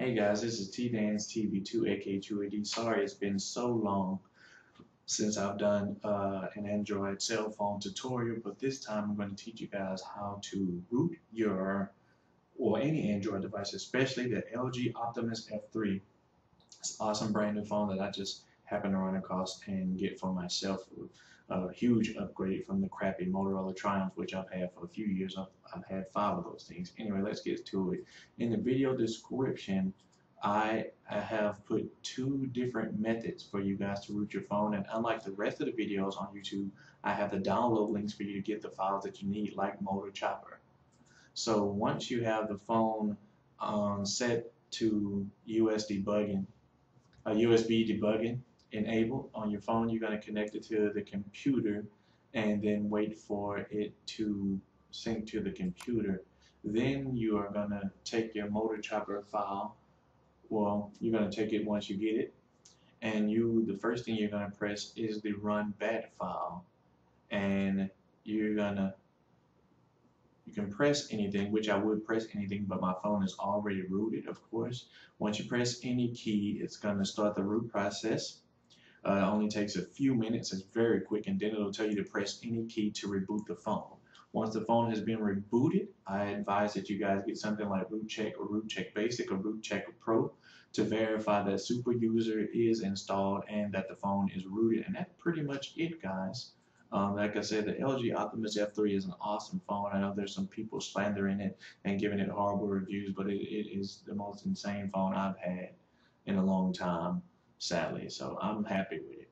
Hey guys, this is TDanceTV2 aka 2AD. Sorry it's been so long since I've done an Android cell phone tutorial, but this time I'm going to teach you guys how to root your or any Android device, especially the LG Optimus F3. It's an awesome brand new phone that I just happened to run across and get for myself. A huge upgrade from the crappy Motorola Triumph, which I've had for a few years. I've had 5 of those things. Anyway, let's get to it. In the video description, I have put 2 different methods for you guys to root your phone, and unlike the rest of the videos on YouTube, I have the download links for you to get the files that you need, like Motochopper. So once you have the phone set to USB debugging enabled on your phone, you're going to connect it to the computer and then wait for it to sync to the computer. Then you are going to take your Motochopper file. Well, you're going to take it once you get it, and the first thing you're going to press is the run bat file, and you can press anything, which I would press anything, but my phone is already rooted, of course. Once you press any key, it's going to start the root process. It only takes a few minutes, it's very quick, and then it'll tell you to press any key to reboot the phone. Once the phone has been rebooted, I advise that you guys get something like Root Check or Root Check Basic or Root Check Pro to verify that Super User is installed and that the phone is rooted. And that's pretty much it, guys. Like I said, the LG Optimus F3 is an awesome phone. I know there's some people slandering it and giving it horrible reviews, but it is the most insane phone I've had in a long time, sadly, so I'm happy with it.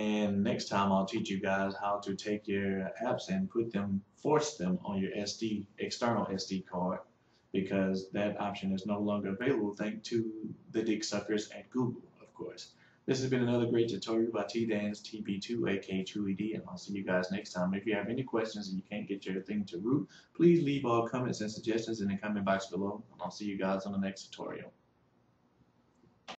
And next time I'll teach you guys how to take your apps and force them on your external SD card, because that option is no longer available thanks to the dick suckers at Google, of course. This has been another great tutorial by TDanceTV2 aka 2AD, and I'll see you guys next time. If you have any questions and you can't get your thing to root, please leave all comments and suggestions in the comment box below, and I'll see you guys on the next tutorial.